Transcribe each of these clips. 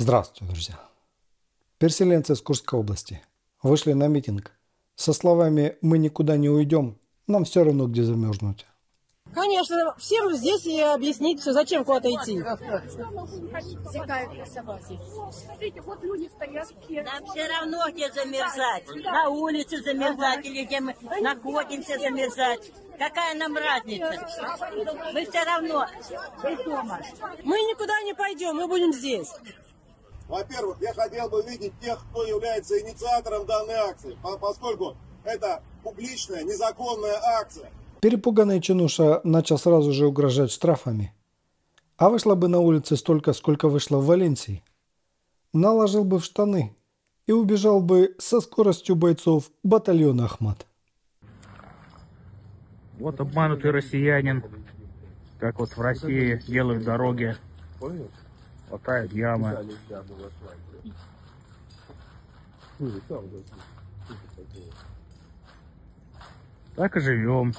Здравствуйте, друзья! Переселенцы из Курской области вышли на митинг со словами «Мы никуда не уйдем, нам все равно где замерзнуть». Конечно, всем здесь и объяснить, все, зачем куда-то идти. Смотрите, вот люди стоят. Нам все равно где замерзать. На улице замерзать или где мы находимся замерзать. Какая нам разница? Мы все равно из дома. Мы никуда не пойдем, мы будем здесь. Во-первых, я хотел бы видеть тех, кто является инициатором данной акции, поскольку это публичная, незаконная акция. Перепуганный чинуша начал сразу же угрожать штрафами. А вышло бы на улице столько, сколько вышло в Валенсии. Наложил бы в штаны и убежал бы со скоростью бойцов батальона Ахмат. Вот обманутый россиянин, как вот в России делают дороги, латают ямы. Так и живем.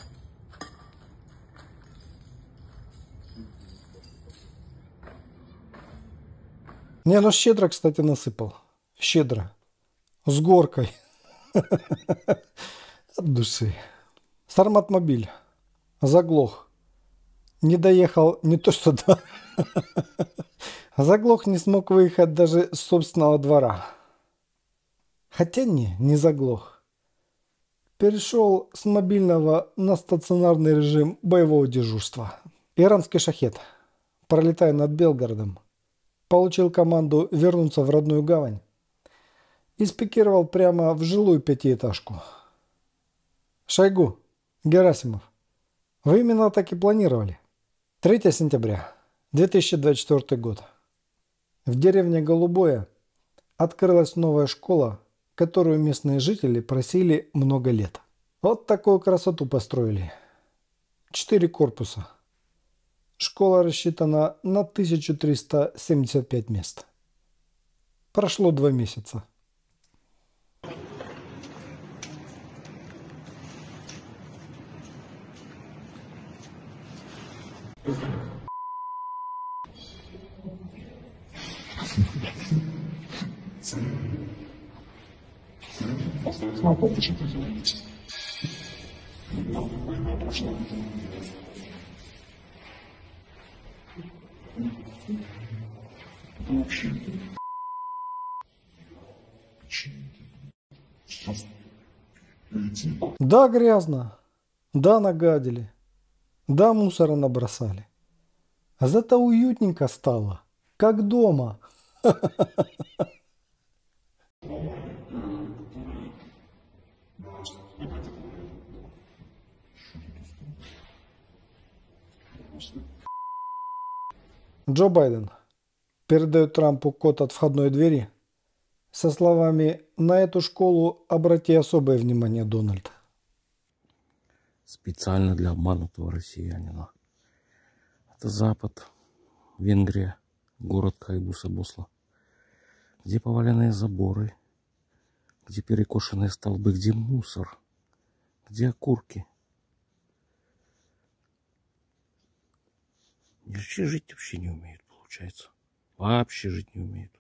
Не, ну щедро, кстати, насыпал. Щедро. С горкой. От души. Сарматмобиль заглох. Не доехал не то что до... Заглох, не смог выехать даже с собственного двора. Хотя не заглох. Перешел с мобильного на стационарный режим боевого дежурства. Иранский шахед, пролетая над Белгородом, получил команду вернуться в родную гавань и спикировал прямо в жилую пятиэтажку. Шойгу, Герасимов, вы именно так и планировали. 3 сентября 2024 год. В деревне Голубое открылась новая школа, которую местные жители просили много лет. Вот такую красоту построили. 4 корпуса. Школа рассчитана на 1375 мест. Прошло 2 месяца. Да, грязно, да, нагадили, да, мусора набросали. А зато уютненько стало, как дома. Джо Байден передает Трампу код от входной двери со словами «На эту школу обрати особое внимание, Дональд». Специально для обманутого россиянина. Это Запад, Венгрия, город Кайбуса-Босла, где поваленные заборы, где перекошенные столбы, где мусор, где окурки. Нельзя жить вообще не умеют, получается. Вообще жить не умеют.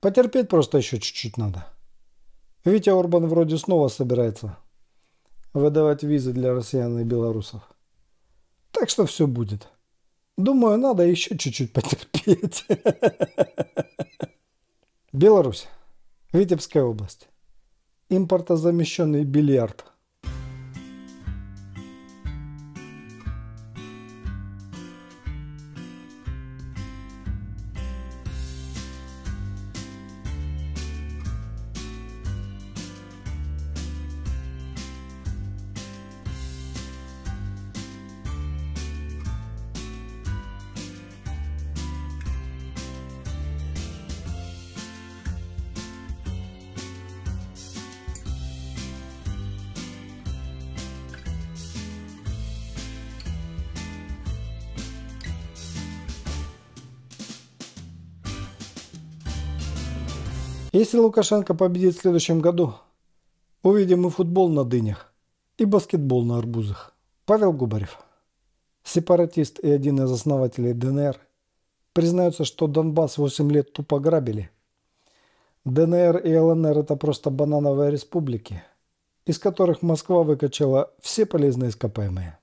Потерпеть просто еще чуть-чуть надо. Витя Орбан вроде снова собирается выдавать визы для россиян и белорусов. Так что все будет. Думаю, надо еще чуть-чуть потерпеть. Беларусь. Витебская область. Импортозамещенный бильярд. Если Лукашенко победит в следующем году, увидим и футбол на дынях, и баскетбол на арбузах. Павел Губарев, сепаратист и один из основателей ДНР, признаются, что Донбасс 8 лет тупо грабили. ДНР и ЛНР – это просто банановые республики, из которых Москва выкачала все полезные ископаемые.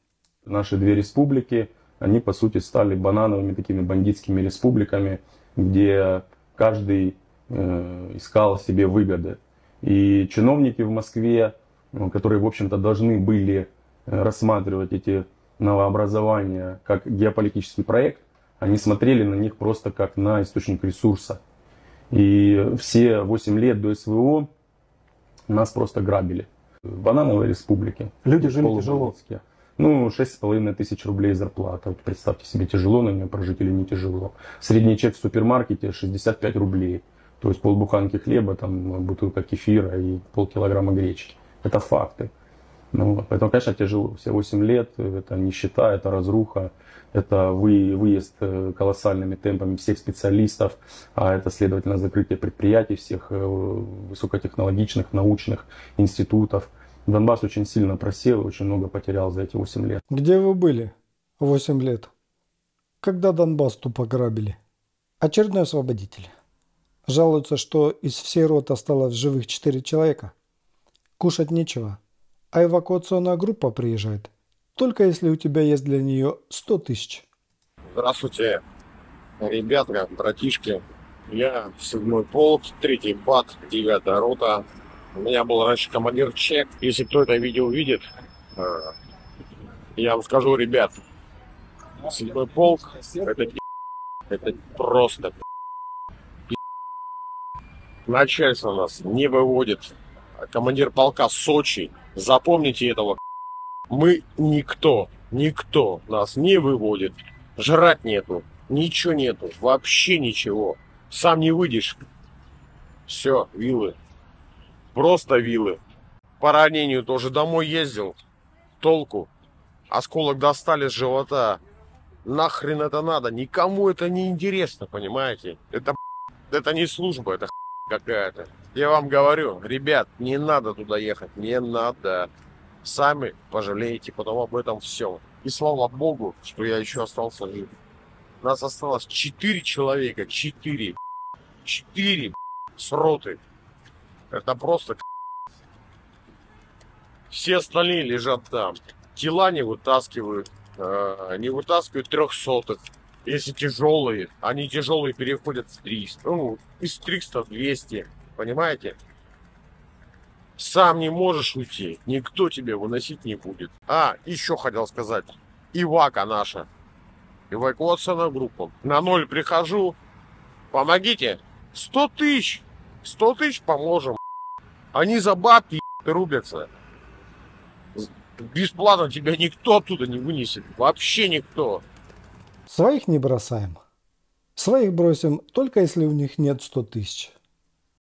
Наши две республики, они по сути стали банановыми такими бандитскими республиками, где каждый искал себе выгоды. И чиновники в Москве, которые, в общем-то, должны были рассматривать эти новообразования как геополитический проект, они смотрели на них просто как на источник ресурса. И все 8 лет до СВО нас просто грабили. В Банановой республике. Люди жили тяжело. Ну, 6500 рублей зарплата. Вот представьте себе, тяжело на нее прожить или не тяжело. Средний чек в супермаркете 65 рублей. То есть полбуханки хлеба, там, бутылка кефира и полкилограмма гречки. Это факты. Ну, поэтому, конечно, тяжело. Все 8 лет, это нищета, это разруха, это выезд колоссальными темпами всех специалистов, а это, следовательно, закрытие предприятий, всех высокотехнологичных, научных институтов. Донбасс очень сильно просел и очень много потерял за эти 8 лет. Где вы были 8 лет, когда Донбасс тупо грабили? Очередной освободитель. Жалуются, что из всей роты осталось живых 4 человека. Кушать нечего. А эвакуационная группа приезжает, только если у тебя есть для нее 100 тысяч. Здравствуйте, ребятка, братишки. Я 7-й полк, 3-й БАТ, 9-я рота. У меня был раньше командир ЧЕК. Если кто это видео увидит, я вам скажу, ребят, 7-й полк, это просто начальство нас не выводит. Командир полка Сочи. Запомните этого. Мы никто. Никто нас не выводит. Жрать нету. Ничего нету. Вообще ничего. Сам не выйдешь. Все, вилы. Просто вилы. По ранению тоже домой ездил. Толку. Осколок достали с живота. Нахрен это надо? Никому это не интересно, понимаете? Это не служба, это какая-то. Я вам говорю, ребят, не надо туда ехать, не надо. Сами пожалеете потом об этом всем. И слава богу, что я еще остался жив. Нас осталось 4 человека, 4 с роты. Это просто все остальные лежат там. Тела не вытаскивают, не вытаскивают 300-х. Если тяжелые, они тяжелые переходят в 300, ну, из 300 в 200, понимаете? Сам не можешь уйти, никто тебе выносить не будет. А, еще хотел сказать, ивака наша, эвакуационная группа. На ноль прихожу, помогите, 100 тысяч поможем. Они за бабки рубятся. Бесплатно тебя никто оттуда не вынесет, вообще никто. Своих не бросаем. Своих бросим, только если у них нет 100 тысяч.